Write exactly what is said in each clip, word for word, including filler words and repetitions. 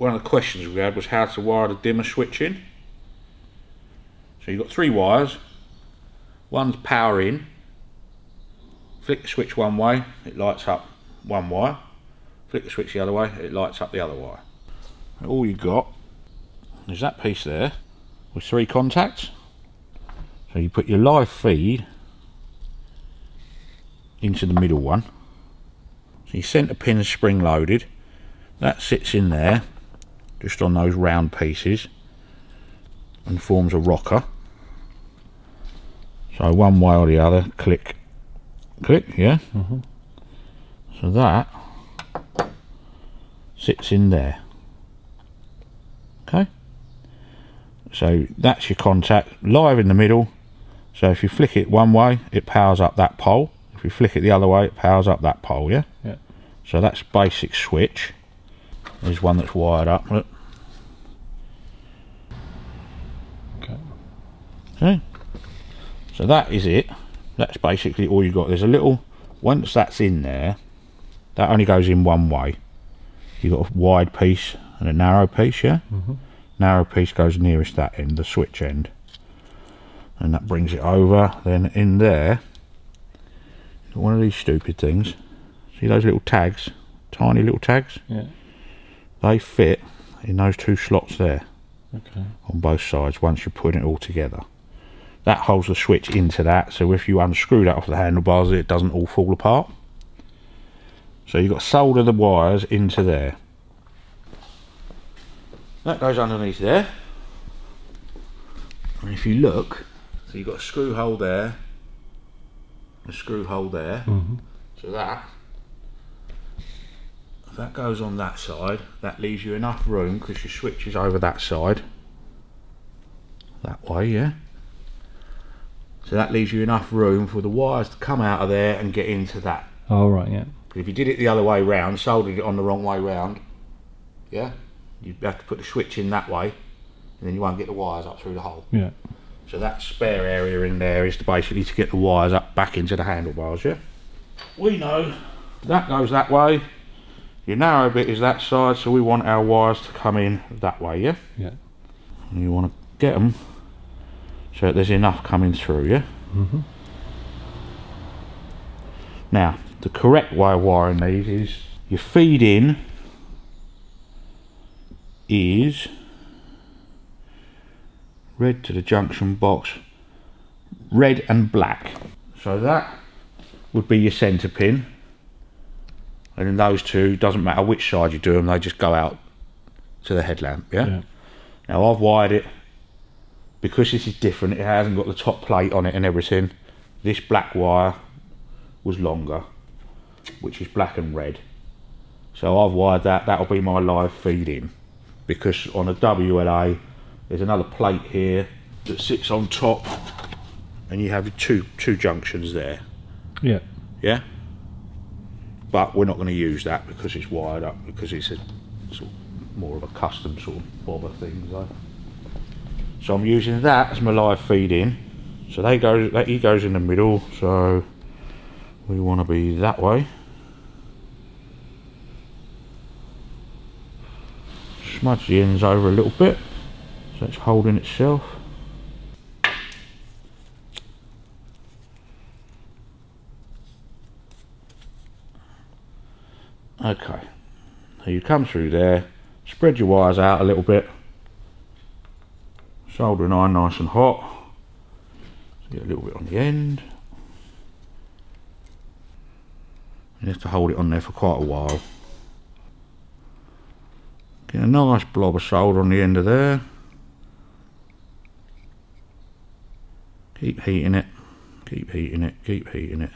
one of the questions we had was how to wire the dimmer switch in. So you've got three wires, one's power in, flick the switch one way, it lights up one wire, flick the switch the other way, it lights up the other wire. And all you've got is that piece there with three contacts. So you put your live feed into the middle one. So your centre pin is spring loaded, that sits in there just on those round pieces and forms a rocker. So one way or the other, click, click, yeah. Mm-hmm. So that sits in there. Okay. So that's your contact live in the middle. So if you flick it one way, it powers up that pole. If you flick it the other way, it powers up that pole, yeah? Yeah. So that's basic switch. There's one that's wired up, look. Okay. Okay. So that is it. That's basically all you've got. There's a little, once that's in there, that only goes in one way. You've got a wide piece and a narrow piece, yeah? Mm-hmm. Narrow piece goes nearest that end, the switch end. And that brings it over. Then in there, one of these stupid things, see those little tags, tiny little tags? Yeah. They fit in those two slots there. Okay. On both sides, once you're putting it all together. That holds the switch into that, so if you unscrew that off the handlebars, it doesn't all fall apart. So you've got to solder the wires into there. That goes underneath there. And if you look, so you've got a screw hole there, a screw hole there. Mm-hmm. So that, if that goes on that side, that leaves you enough room, because your switch is over that side. That way, yeah. So that leaves you enough room for the wires to come out of there and get into that. Oh, right, yeah. If you did it the other way round, soldered it on the wrong way round, yeah, you'd have to put the switch in that way, and then you won't get the wires up through the hole. Yeah. So that spare area in there is to basically to get the wires up back into the handlebars, yeah? We know that goes that way, your narrow bit is that side, so we want our wires to come in that way, yeah? Yeah. And you want to get them so there's enough coming through, yeah? Mm-hmm. Now, the correct way of wiring these is your feed in is red to the junction box, red and black. So that would be your centre pin, and in those two, doesn't matter which side you do them, they just go out to the headlamp, yeah? Yeah. Now I've wired it, because this is different, it hasn't got the top plate on it and everything, this black wire was longer, which is black and red. So I've wired that, that'll be my live feed in. Because on a W L A, there's another plate here that sits on top, and you have two two junctions there. Yeah. Yeah? But we're not going to use that because it's wired up, because it's a sort of more of a custom sort of bobber thing. So. so I'm using that as my live feed in. So they go, that he goes in the middle, so we want to be that way. Smudge the ends over a little bit so it's holding itself. Okay, so you come through there, spread your wires out a little bit, soldering iron nice and hot, so get a little bit on the end. You have to hold it on there for quite a while. Get a nice blob of solder on the end of there. Keep heating it, keep heating it, keep heating it.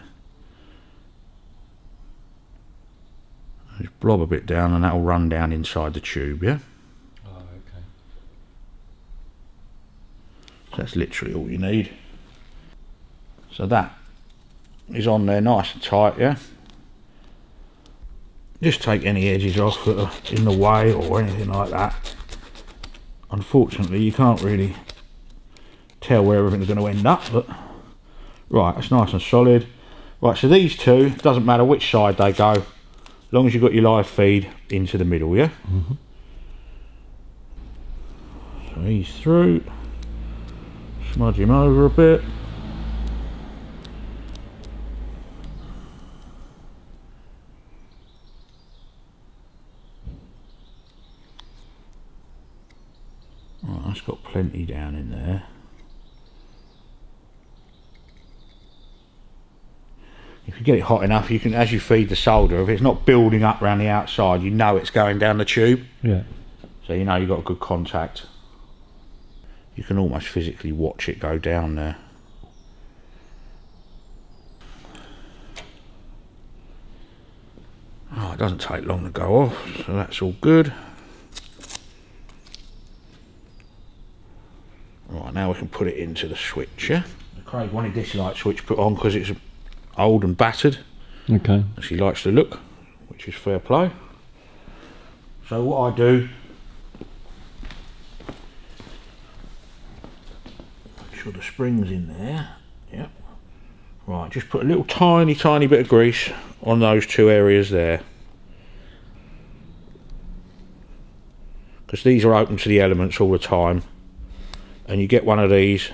Just blob a bit down and that'll run down inside the tube, yeah? Oh, okay. So that's literally all you need. So that is on there nice and tight, yeah? Just take any edges off that are in the way or anything like that. Unfortunately, you can't really tell where everything's going to end up, but right, it's nice and solid. Right, so these two, doesn't matter which side they go, as long as you've got your live feed into the middle, yeah? Mm-hmm. these through, smudge him over a bit. Oh, that's got plenty down in there. If you get it hot enough, you can, as you feed the solder, if it's not building up around the outside, you know it's going down the tube. Yeah. So you know you've got a good contact. You can almost physically watch it go down there. Oh, it doesn't take long to go off, so that's all good. Right, now we can put it into the switch, yeah? Craig wanted this light switch put on because it's old and battered. Okay. And she likes the look, which is fair play. So what I do, make sure the spring's in there. Yep. Right, just put a little tiny, tiny bit of grease on those two areas there. Because these are open to the elements all the time. And you get one of these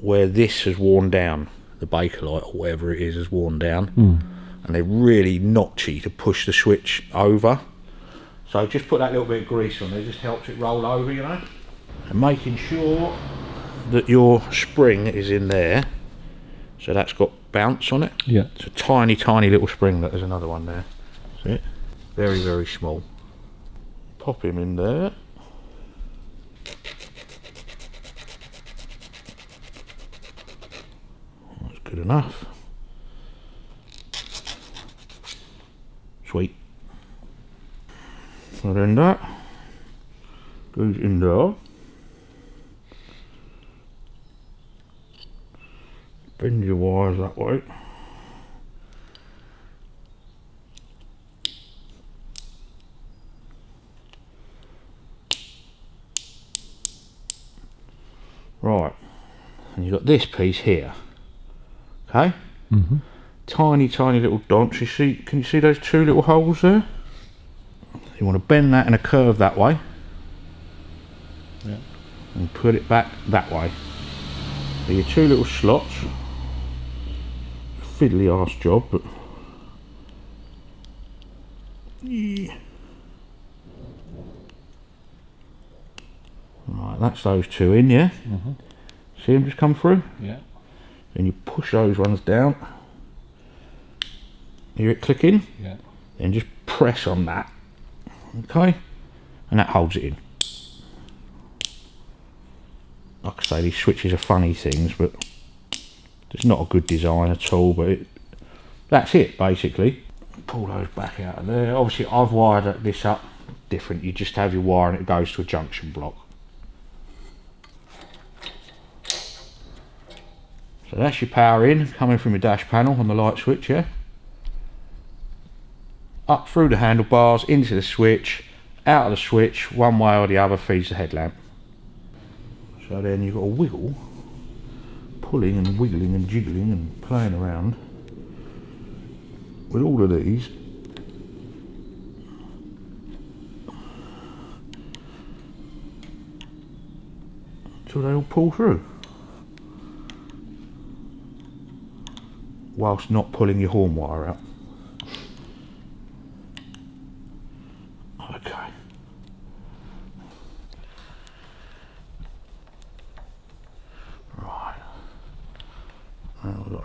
where this has worn down, the Bakelite or whatever it is has worn down. Mm. And they're really notchy to push the switch over. So just put that little bit of grease on there, just helps it roll over, you know. And making sure that your spring is in there, so that's got bounce on it. Yeah. It's a tiny, tiny little spring. That there's another one there. See it? Very, very small. Pop him in there. That's good enough. Sweet. So then that goes in there. Bend your wires that way. Right, and you've got this piece here. Okay? Mm-hmm. Tiny, tiny little dots. You see, can you see those two little holes there? You want to bend that in a curve that way. Yeah. And put it back that way. So your two little slots. Fiddly ass job, but yeah. Right, that's those two in, yeah? Mm-hmm. See them just come through? Yeah. Then you push those ones down. Hear it clicking? Yeah. Then just press on that. Okay? And that holds it in. Like I say, these switches are funny things, but it's not a good design at all, but it, that's it basically. Pull those back out of there. Obviously I've wired this up different. You just have your wire and it goes to a junction block. So that's your power in, coming from your dash panel on the light switch, yeah? Up through the handlebars, into the switch, out of the switch, one way or the other feeds the headlamp. So then you've got to wiggle, pulling and wiggling and jiggling and playing around with all of these. Until they all pull through. Whilst not pulling your horn wire out.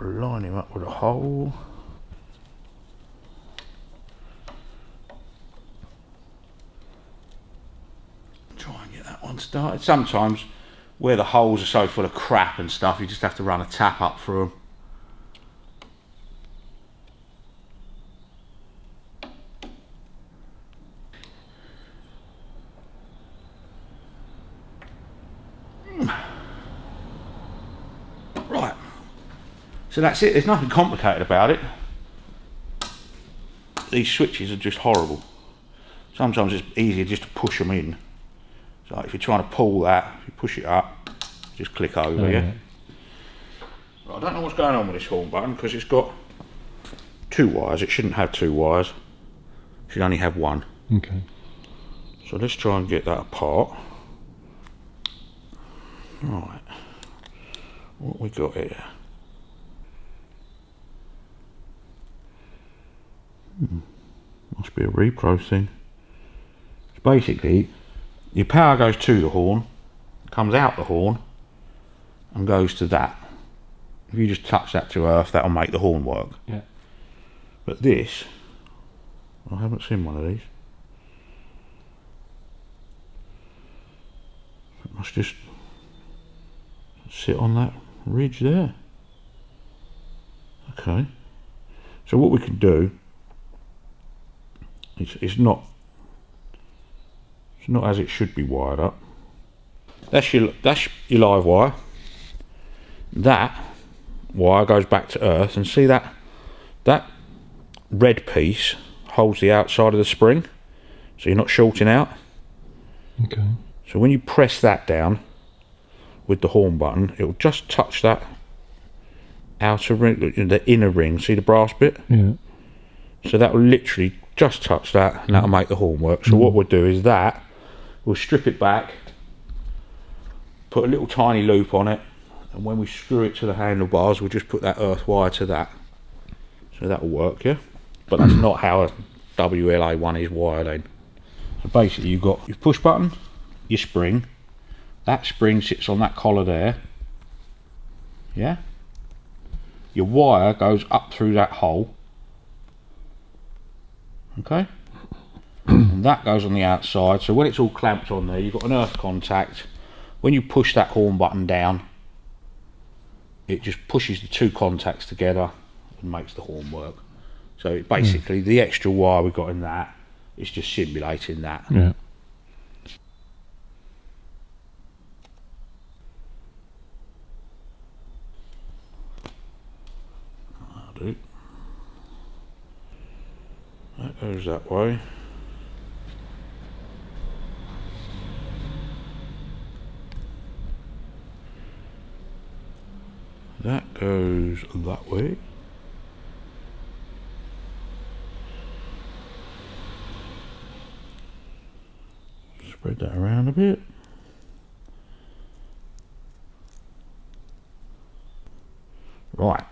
Line him up with a hole. Try and get that one started. Sometimes where the holes are so full of crap and stuff, you just have to run a tap up through them. So that's it, there's nothing complicated about it. These switches are just horrible. Sometimes it's easier just to push them in. So if you're trying to pull that, if you push it up, just click over, oh, yeah? yeah? Right, I don't know what's going on with this horn button because it's got two wires. It shouldn't have two wires. It should only have one. Okay. So let's try and get that apart. Right, what we got here? Hmm. Must be a repro thing. So basically, your power goes to the horn, comes out the horn, and goes to that. If you just touch that to earth, that'll make the horn work. Yeah. But this, I haven't seen one of these. It must just sit on that ridge there. Okay. So what we can do, it's, it's not, it's not as it should be wired up. That's your, that's your live wire. That wire goes back to earth, and see that, that red piece holds the outside of the spring, so you're not shorting out. Okay. So when you press that down with the horn button, it'll just touch that outer ring, the inner ring, see the brass bit? Yeah. So that will literally just touch that, and that'll make the horn work. So mm. what we'll do is that, we'll strip it back, put a little tiny loop on it, and when we screw it to the handlebars, we'll just put that earth wire to that. So that'll work, yeah? But that's not how a W L A one is wired in. So basically you've got your push button, your spring, that spring sits on that collar there, yeah? Your wire goes up through that hole, okay? And that goes on the outside, so when it's all clamped on there, you've got an earth contact. When you push that horn button down, it just pushes the two contacts together and makes the horn work. So it basically, mm. the extra wire we got in that, it's just simulating that. Yeah. I'll do. That goes that way. That goes that way. Spread that around a bit. Right.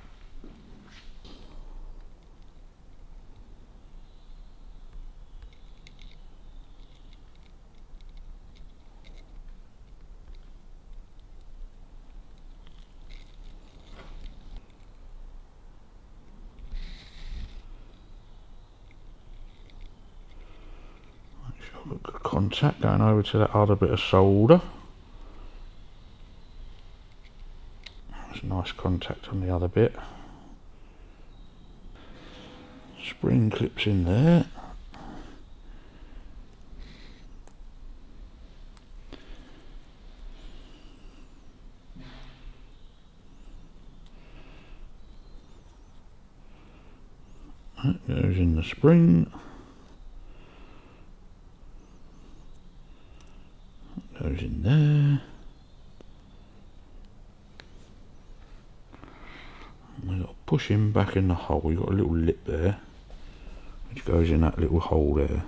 Contact going over to that other bit of solder. That's a nice contact on the other bit. Spring clips in there. That goes in the spring. Goes in there. We got to push him back in the hole. You've got a little lip there, which goes in that little hole there.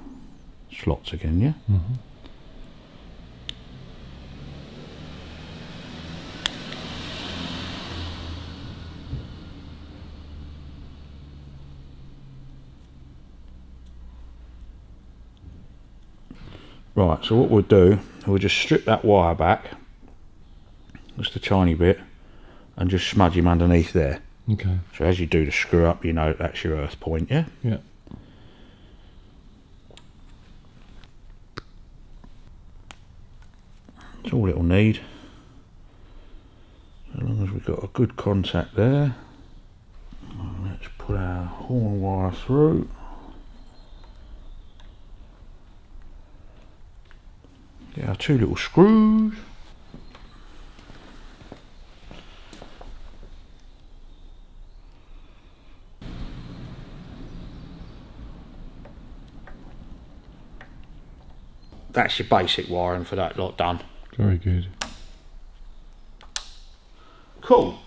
Slots again, yeah. Mm-hmm. Right, so what we'll do, we'll just strip that wire back, just a tiny bit, and just smudge him underneath there. Okay. So as you do the screw up, you know that's your earth point, yeah? Yeah. That's all it'll need. As long as we've got a good contact there. Let's put our horn wire through. Get our two little screws. That's your basic wiring for that lot done. Very good. Cool.